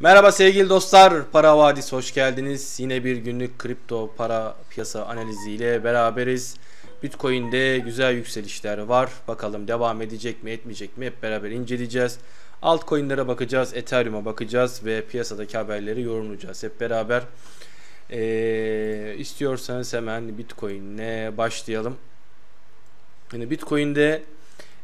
Merhaba sevgili dostlar, Para Vadisi hoş geldiniz. Yine bir günlük kripto para piyasa analizi ile beraberiz. Bitcoin'de güzel yükselişler var. Bakalım devam edecek mi, etmeyecek mi, hep beraber inceleyeceğiz. Altcoin'lere bakacağız, Ethereum'a bakacağız ve piyasadaki haberleri yorumlayacağız hep beraber. İstiyorsanız hemen Bitcoin'le başlayalım. Yani Bitcoin'de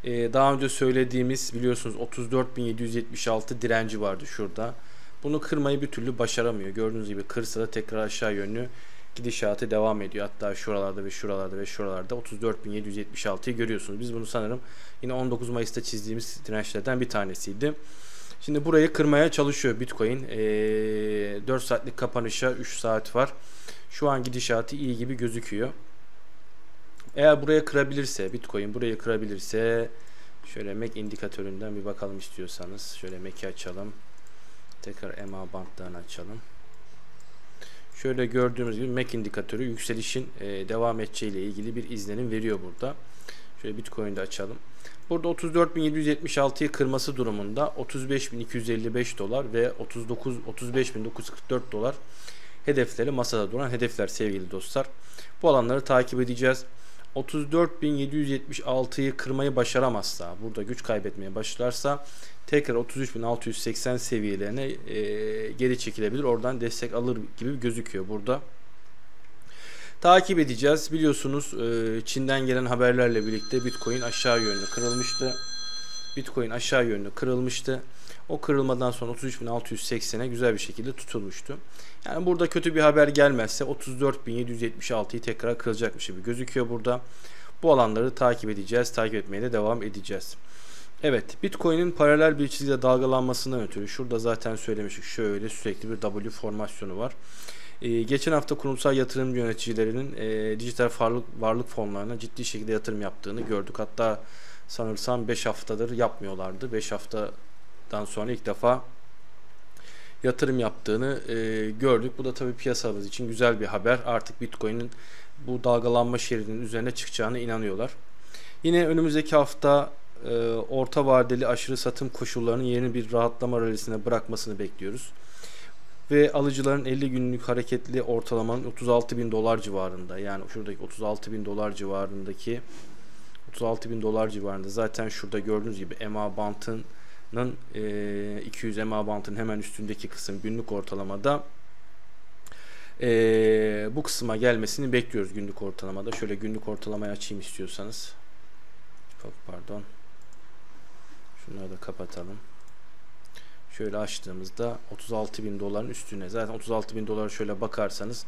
daha önce söylediğimiz, biliyorsunuz 34.776 direnci vardı şurada. Bunu kırmayı bir türlü başaramıyor. Gördüğünüz gibi kırsa da tekrar aşağı yönlü gidişatı devam ediyor. Hatta şuralarda ve şuralarda ve şuralarda 34.776'yı görüyorsunuz. Biz bunu sanırım yine 19 Mayıs'ta çizdiğimiz dirençlerden bir tanesiydi. Şimdi burayı kırmaya çalışıyor Bitcoin. 4 saatlik kapanışa 3 saat var. Şu an gidişatı iyi gibi gözüküyor. Eğer buraya kırabilirse Bitcoin, burayı kırabilirse şöyle MACD indikatöründen bir bakalım istiyorsanız. Şöyle MACD'i açalım. Tekrar MA bandlarını açalım. Şöyle gördüğümüz gibi MACD indikatörü yükselişin devam edeceğiyle ilgili bir izlenim veriyor burada. Şöyle Bitcoin'de açalım. Burada 34.776'yı kırması durumunda $35.255 ve $35.944 hedefleri, masada duran hedefler sevgili dostlar. Bu alanları takip edeceğiz. 34.776'yı kırmayı başaramazsa, burada güç kaybetmeye başlarsa tekrar 33.680 seviyelerine geri çekilebilir. Oradan destek alır gibi gözüküyor burada. Takip edeceğiz. Biliyorsunuz Çin'den gelen haberlerle birlikte Bitcoin aşağı yönlü kırılmıştı. Bitcoin aşağı yönlü kırılmıştı. O kırılmadan sonra 33.680'e güzel bir şekilde tutulmuştu. Yani burada kötü bir haber gelmezse 34.776'yı tekrar kırılacakmış gibi gözüküyor burada. Bu alanları takip edeceğiz. Takip etmeye de devam edeceğiz. Evet, Bitcoin'in paralel bir çizgide dalgalanmasından ötürü şurada zaten söylemiştik. Şöyle sürekli bir W formasyonu var. Geçen hafta kurumsal yatırım yöneticilerinin dijital varlık fonlarına ciddi şekilde yatırım yaptığını gördük. Hatta sanırsam 5 haftadır yapmıyorlardı. 5 haftadan sonra ilk defa yatırım yaptığını gördük. Bu da tabii piyasamız için güzel bir haber. Artık Bitcoin'in bu dalgalanma şeridinin üzerine çıkacağına inanıyorlar. Yine önümüzdeki hafta orta vadeli aşırı satım koşullarının yerini bir rahatlama rallisine bırakmasını bekliyoruz. Ve alıcıların 50 günlük hareketli ortalamanın $36.000 civarında, yani şuradaki $36.000 civarındaki $36.000 civarında, zaten şurada gördüğünüz gibi MA bantının 200 MA bantının hemen üstündeki kısım günlük ortalamada bu kısma gelmesini bekliyoruz günlük ortalamada. Şöyle günlük ortalamayı açayım istiyorsanız. Çok pardon. Şunları da kapatalım. Şöyle açtığımızda $36.000'ın üstüne. Zaten $36.000 şöyle bakarsanız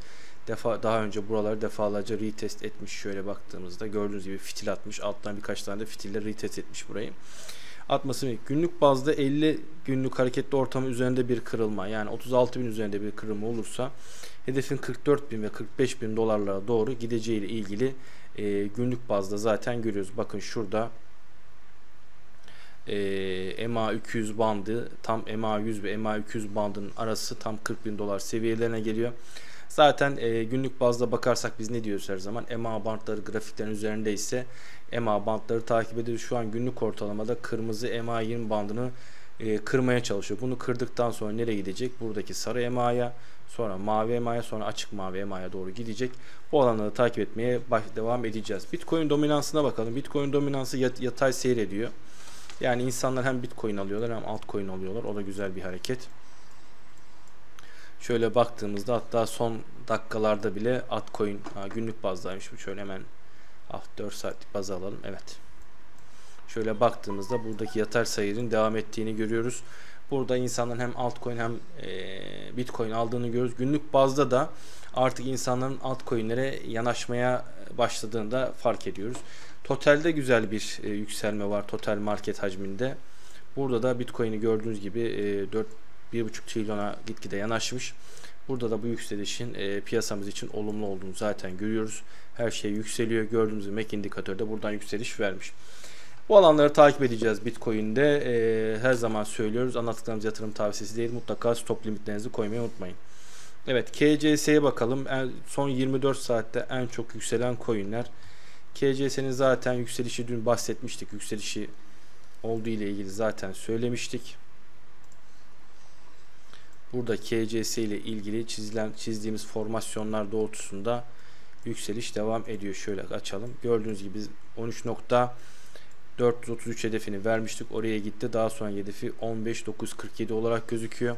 daha önce buraları defalarca retest etmiş. Şöyle baktığımızda gördüğünüz gibi fitil atmış. Alttan birkaç tane de fitille retest etmiş burayı. Atması günlük bazda 50 günlük hareketli ortamı üzerinde bir kırılma, yani 36.000 üzerinde bir kırılma olursa hedefin $44.000 ve $45.000'lara doğru gideceği ile ilgili günlük bazda zaten görüyoruz. Bakın şurada MA200 bandı, tam MA100 ve MA200 bandının arası tam $40.000 seviyelerine geliyor. Zaten günlük bazda bakarsak biz ne diyoruz her zaman? MA bandları grafiklerin üzerinde ise MA bandları takip ediyoruz. Şu an günlük ortalamada kırmızı MA20 bandını kırmaya çalışıyor. Bunu kırdıktan sonra nereye gidecek? Buradaki sarı MA'ya, sonra mavi MA'ya, sonra açık mavi MA'ya doğru gidecek. Bu alanları takip etmeye devam edeceğiz. Bitcoin dominansına bakalım. Bitcoin dominansı yatay seyrediyor. Yani insanlar hem Bitcoin alıyorlar hem altcoin alıyorlar. O da güzel bir hareket. Şöyle baktığımızda hatta son dakikalarda bile altcoin günlük bazdaymış. Şöyle hemen 4 saatlik baz alalım. Evet. Şöyle baktığımızda buradaki yatar sayının devam ettiğini görüyoruz. Burada insanların hem altcoin hem Bitcoin aldığını görüyoruz. Günlük bazda da artık insanların altcoin'lere yanaşmaya başladığını da fark ediyoruz. Totalde güzel bir yükselme var, total market hacminde. Burada da Bitcoin'i gördüğünüz gibi 1,5 trilyona gitgide yanaşmış. Burada da bu yükselişin piyasamız için olumlu olduğunu zaten görüyoruz. Her şey yükseliyor. Gördüğünüz MACD indikatörü de buradan yükseliş vermiş. Bu alanları takip edeceğiz Bitcoin'de. Her zaman söylüyoruz, anlattıklarımız yatırım tavsiyesi değil. Mutlaka stop limitlerinizi koymayı unutmayın. Evet, KCS'ye bakalım. Son 24 saatte en çok yükselen coinler. KCS'nin zaten yükselişi dün bahsetmiştik. Yükselişi olduğu ile ilgili zaten söylemiştik. Burada KCS ile ilgili çizdiğimiz formasyonlar doğrultusunda yükseliş devam ediyor. Şöyle açalım. Gördüğünüz gibi 13.433 hedefini vermiştik. Oraya gitti. Daha sonra hedefi 15.947 olarak gözüküyor.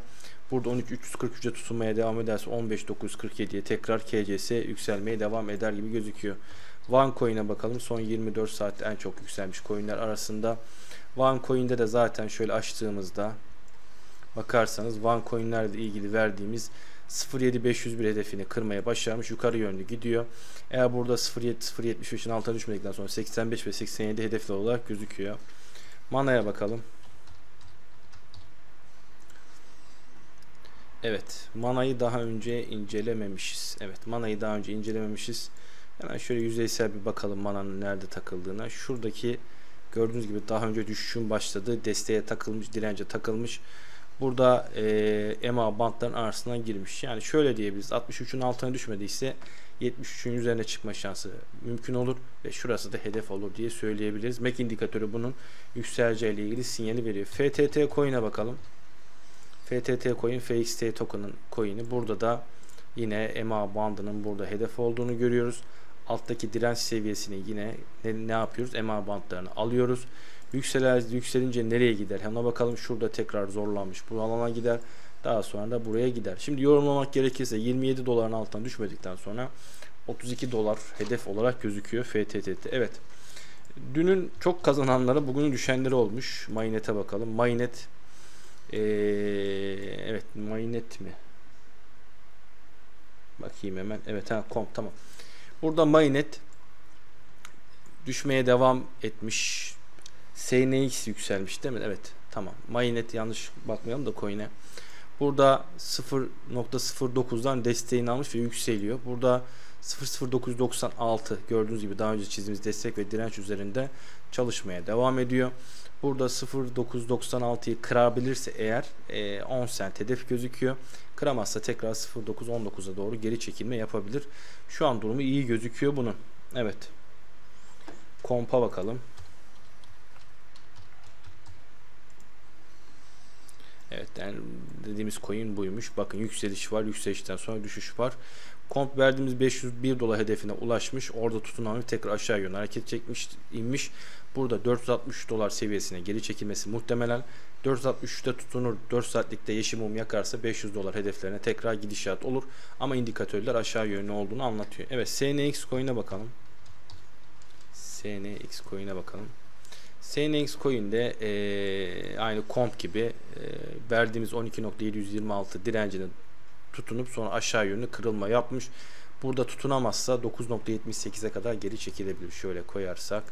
Burada 13.343'e tutunmaya devam ederse 15.947'ye tekrar KCS yükselmeye devam eder gibi gözüküyor. One coin'e bakalım. Son 24 saatte en çok yükselmiş coin'ler arasında. One coin'de de zaten şöyle açtığımızda bakarsanız One coin'lerle ilgili verdiğimiz 0.7501 hedefini kırmaya başarmış, yukarı yönlü gidiyor. Eğer burada 0.75'in altına düşmedikten sonra 85 ve 87 hedefler olarak gözüküyor. Mana'ya bakalım. Evet, Mana'yı daha önce incelememişiz. Yani şöyle yüzeysel bir bakalım Mana'nın nerede takıldığına. Şuradaki gördüğünüz gibi daha önce düşüşün başladığı desteğe takılmış, dirence takılmış. Burada EMA bantların arasından girmiş. Yani şöyle diyebiliriz, 63'ün altına düşmediyse 73'ün üzerine çıkma şansı mümkün olur ve şurası da hedef olur diye söyleyebiliriz. MACD indikatörü bunun yükseleceğiyle ilgili sinyali veriyor. FTT coin'e bakalım. FTT coin, FXT token'ın coin'i. Burada da yine EMA bandının burada hedef olduğunu görüyoruz. Alttaki direnç seviyesini yine ne yapıyoruz? EMA bandlarını alıyoruz. Yükselince nereye gider? Hemen bakalım. Şurada tekrar zorlanmış. Bu alana gider. Daha sonra da buraya gider. Şimdi yorumlamak gerekirse 27 doların altına düşmedikten sonra 32 dolar hedef olarak gözüküyor FTT'de. Evet. Dünün çok kazananları bugünün düşenleri olmuş. Mainnet'e bakalım. Mainnet evet, Mainnet mi? Bakayım hemen. Evet, ha, COMP, tamam. Burada Mainnet düşmeye devam etmiş. SNX yükselmiş değil mi? Evet, tamam. Mainnet, yanlış bakmayalım da coin'e. Burada 0.09'dan desteğini almış ve yükseliyor. Burada 0.0996 gördüğünüz gibi daha önce çizdiğimiz destek ve direnç üzerinde çalışmaya devam ediyor. Burada 0.996'yı kırabilirse eğer 10 sent hedef gözüküyor. Kıramazsa tekrar 0.919'a doğru geri çekilme yapabilir. Şu an durumu iyi gözüküyor bunun. Evet. COMP'a bakalım. Evet, yani dediğimiz coin buymuş. Bakın yükseliş var. Yükselişten sonra düşüş var. COMP verdiğimiz 501 dolar hedefine ulaşmış. Orada tutunan tekrar aşağı yönlü hareket çekmiş, inmiş. Burada 460 dolar seviyesine geri çekilmesi muhtemelen. 463'te tutunur. 4 saatlikte yeşil mum yakarsa 500 dolar hedeflerine tekrar gidişat olur. Ama indikatörler aşağı yönlü olduğunu anlatıyor. Evet, SNX coin'e bakalım. SNX coin'de aynı COMP gibi verdiğimiz 12.726 direncine tutunup sonra aşağı yönlü kırılma yapmış. Burada tutunamazsa 9.78'e kadar geri çekilebilir. Şöyle koyarsak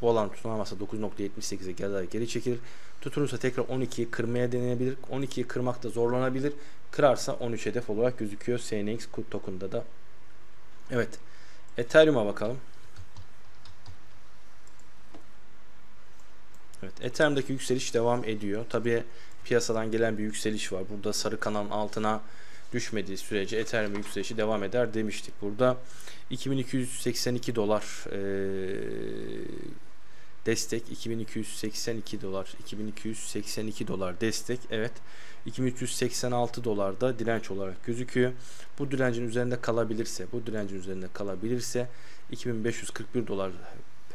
bu alan tutunamazsa 9.78'e kadar geri çekilir. Tutunursa tekrar 12'yi kırmaya denenebilir. 12'yi kırmakta zorlanabilir. Kırarsa 13 hedef olarak gözüküyor SNX token'da da. Evet. Ethereum'a bakalım. Evet, Ethereum'daki yükseliş devam ediyor. Tabii piyasadan gelen bir yükseliş var. Burada sarı kanalın altına düşmediği sürece Ethereum yükselişi devam eder demiştik. Burada 2282 dolar destek, 2282 dolar destek. Evet, 2386 dolar da direnç olarak gözüküyor. Bu direncin üzerinde kalabilirse, 2541 dolar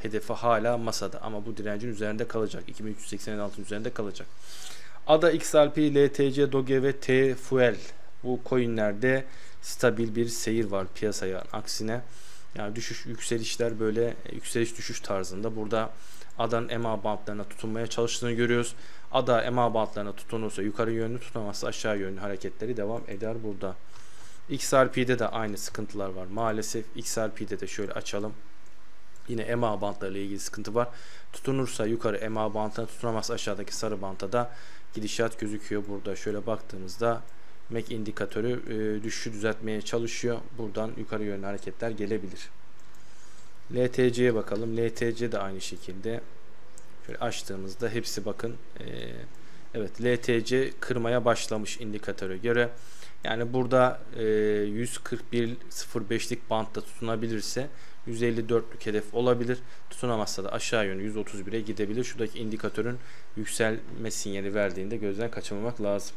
hedefi hala masada ama bu direncin üzerinde kalacak. 2386'ın üzerinde kalacak. ADA, XRP, LTC, DOGE ve TFUEL bu coinlerde stabil bir seyir var piyasaya aksine. Yani düşüş yükselişler böyle yükseliş düşüş tarzında. Burada ADA'nın EMA bantlarına tutunmaya çalıştığını görüyoruz. ADA EMA bantlarına tutunursa yukarı yönlü, tutunamazsa aşağı yönlü hareketleri devam eder burada. XRP'de de aynı sıkıntılar var. Maalesef XRP'de de şöyle açalım. Yine EMA bantlarıyla ilgili sıkıntı var. Tutunursa yukarı EMA bantına, tutunamazsa aşağıdaki sarı banta da gidişat gözüküyor. Burada şöyle baktığımızda MACD indikatörü düşüşü düzeltmeye çalışıyor. Buradan yukarı yönlü hareketler gelebilir. LTC'ye bakalım. LTC de aynı şekilde. Şöyle açtığımızda hepsi bakın. Evet, LTC kırmaya başlamış indikatöre göre. Yani burada 141.05'lik bantta tutunabilirse 154'lük hedef olabilir. Tutunamazsa da aşağı yönü 131'e gidebilir. Şuradaki indikatörün yükselme sinyali verdiğinde gözden kaçırmamak lazım.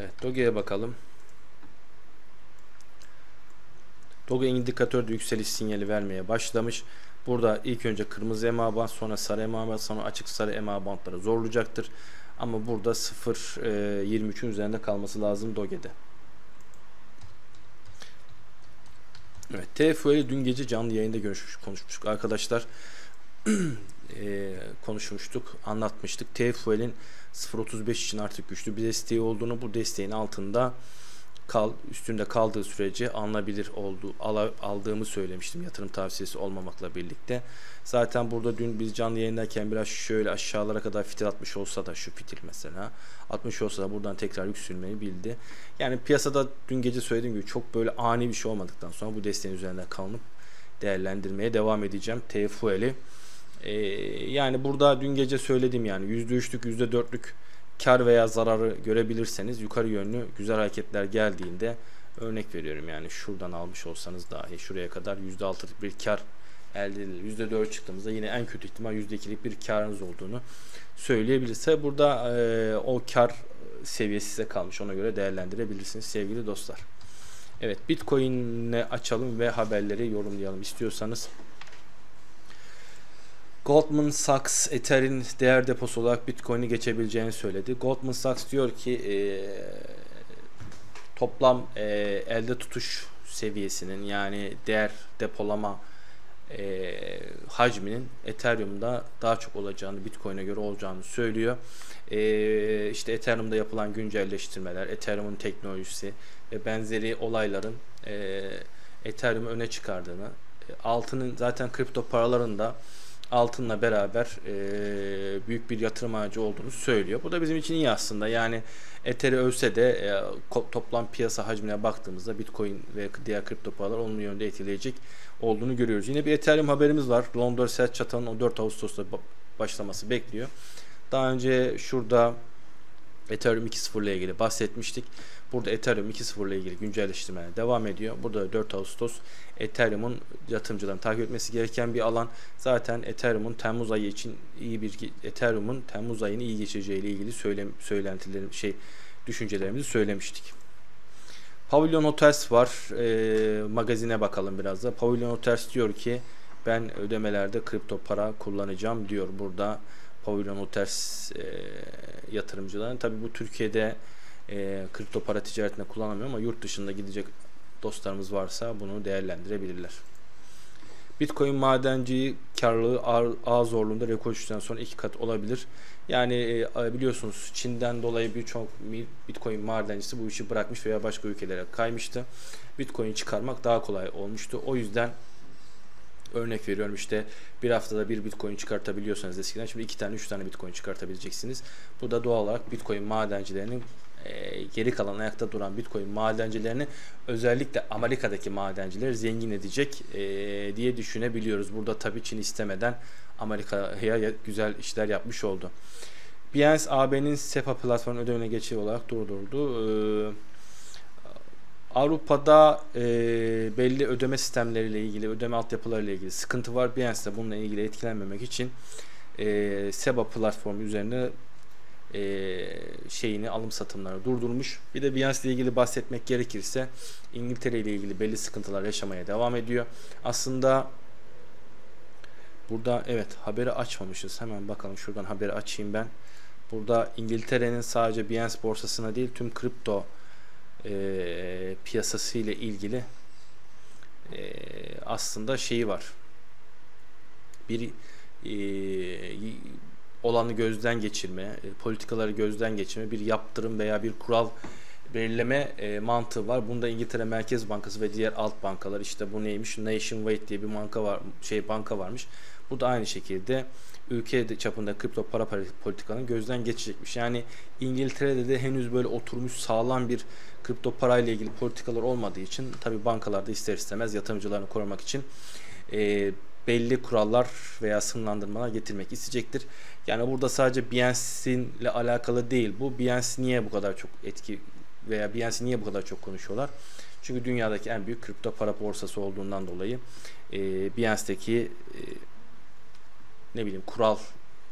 Evet, Doge'ye bakalım. Doge indikatörde yükseliş sinyali vermeye başlamış. Burada ilk önce kırmızı EMA band, sonra sarı EMA band, sonra açık sarı EMA bandları zorlayacaktır. Ama burada 0.23'ün üzerinde kalması lazım Doge'de. Evet, TFUEL'i dün gece canlı yayında konuşmuştuk arkadaşlar. Konuşmuştuk, anlatmıştık. TFUEL'in 0.35 için artık güçlü bir desteği olduğunu, bu desteğin altında üstünde kaldığı sürece alınabilir olduğu, aldığımı söylemiştim yatırım tavsiyesi olmamakla birlikte. Zaten burada dün biz canlı yayındayken biraz şöyle aşağılara kadar fitil atmış olsa da, şu fitil mesela atmış olsa da buradan tekrar yükselmeyi bildi. Yani piyasada dün gece söylediğim gibi çok böyle ani bir şey olmadıktan sonra bu desteğin üzerinde kalınıp değerlendirmeye devam edeceğim TFUEL'i. Yani burada dün gece söyledim, yani %3'lük %4'lük kar veya zararı görebilirseniz yukarı yönlü güzel hareketler geldiğinde, örnek veriyorum yani şuradan almış olsanız dahi şuraya kadar %6'lık bir kar elde edilir. %4 çıktığımızda yine en kötü ihtimal %2'lik bir karınız olduğunu söyleyebilirse burada o kar seviyesi size kalmış, ona göre değerlendirebilirsiniz sevgili dostlar. Evet, Bitcoin'le açalım ve haberleri yorumlayalım istiyorsanız. Goldman Sachs Ether'in değer deposu olarak Bitcoin'i geçebileceğini söyledi. Goldman Sachs diyor ki toplam elde tutuş seviyesinin, yani değer depolama hacminin Ethereum'da daha çok olacağını, Bitcoin'e göre olacağını söylüyor. İşte Ethereum'da yapılan güncelleştirmeler, Ethereum'un teknolojisi ve benzeri olayların Ethereum'u öne çıkardığını, altının zaten kripto paralarında altınla beraber büyük bir yatırım aracı olduğunu söylüyor. Bu da bizim için iyi aslında. Yani Ether'i ölse de toplam piyasa hacmine baktığımızda Bitcoin ve diğer kripto paralar onun yönde etkileyecek olduğunu görüyoruz. Yine bir Ethereum haberimiz var. Londra Hard Fork'ın 4 Ağustos'ta başlaması bekliyor. Daha önce şurada Ethereum 2.0 ile ilgili bahsetmiştik. Burada Ethereum 2.0 ile ilgili güncelleştirmeler devam ediyor. Burada 4 Ağustos Ethereum'un yatırımcıların takip etmesi gereken bir alan. Zaten Ethereum'un Temmuz ayı için iyi bir, Ethereum'un Temmuz ayını iyi geçeceği ile ilgili söylentilerim, düşüncelerimizi söylemiştik. Pavilion Hotels var. Magazine bakalım biraz da. Pavilion Hotels diyor ki ben ödemelerde kripto para kullanacağım diyor. Burada Pavilion Hotels yatırımcıların, tabi bu Türkiye'de kripto para ticaretine kullanamıyor ama yurt dışında gidecek dostlarımız varsa bunu değerlendirebilirler. Bitcoin madenciyi karlılığı ağ zorluğunda rekor düşüşten sonra 2 kat olabilir. Yani biliyorsunuz Çin'den dolayı birçok Bitcoin madencisi bu işi bırakmış veya başka ülkelere kaymıştı. Bitcoin'i çıkarmak daha kolay olmuştu. O yüzden örnek veriyorum, işte bir haftada bir Bitcoin çıkartabiliyorsanız eskiden, şimdi 2 tane 3 tane Bitcoin çıkartabileceksiniz. Bu da doğal olarak Bitcoin madencilerinin, geri kalan ayakta duran Bitcoin madencilerini, özellikle Amerika'daki madencileri zengin edecek diye düşünebiliyoruz. Burada tabii Çin istemeden Amerika'ya güzel işler yapmış oldu. Binance AB'nin SEPA platformu ödevine geçici olarak durdurdu. Avrupa'da belli ödeme sistemleriyle ilgili, ödeme altyapılarıyla ilgili sıkıntı var. Binance de bununla ilgili etkilenmemek için SEPA platformu üzerine alım satımları durdurmuş. Bir de Binance ile ilgili bahsetmek gerekirse İngiltere ile ilgili belli sıkıntılar yaşamaya devam ediyor. Aslında burada evet haberi açmamışız. Hemen bakalım, şuradan haberi açayım ben. Burada İngiltere'nin sadece Binance borsasına değil tüm kripto piyasası ile ilgili aslında var. Bir olanı gözden geçirme, politikaları gözden geçirme, bir yaptırım veya bir kural belirleme mantığı var. Bunda İngiltere Merkez Bankası ve diğer alt bankalar, işte bu neymiş? Nationwide diye bir banka var, banka varmış. Bu da aynı şekilde ülke çapında kripto para politikanın gözden geçecekmiş. Yani İngiltere'de de henüz böyle oturmuş sağlam bir kripto parayla ilgili politikalar olmadığı için tabii bankalarda ister istemez yatırımcılarını korumak için belli kurallar veya sınırlandırmalar getirmek isteyecektir. Yani burada sadece Binance'in ile alakalı değil bu. Binance niye bu kadar çok etki veya Binance'i niye bu kadar çok konuşuyorlar? Çünkü dünyadaki en büyük kripto para borsası olduğundan dolayı Binance'deki ne bileyim kural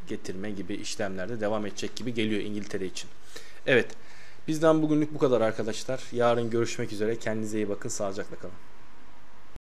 getirme gibi işlemlerde devam edecek gibi geliyor İngiltere için. Evet. Bizden bugünlük bu kadar arkadaşlar. Yarın görüşmek üzere. Kendinize iyi bakın. Sağlıcakla kalın.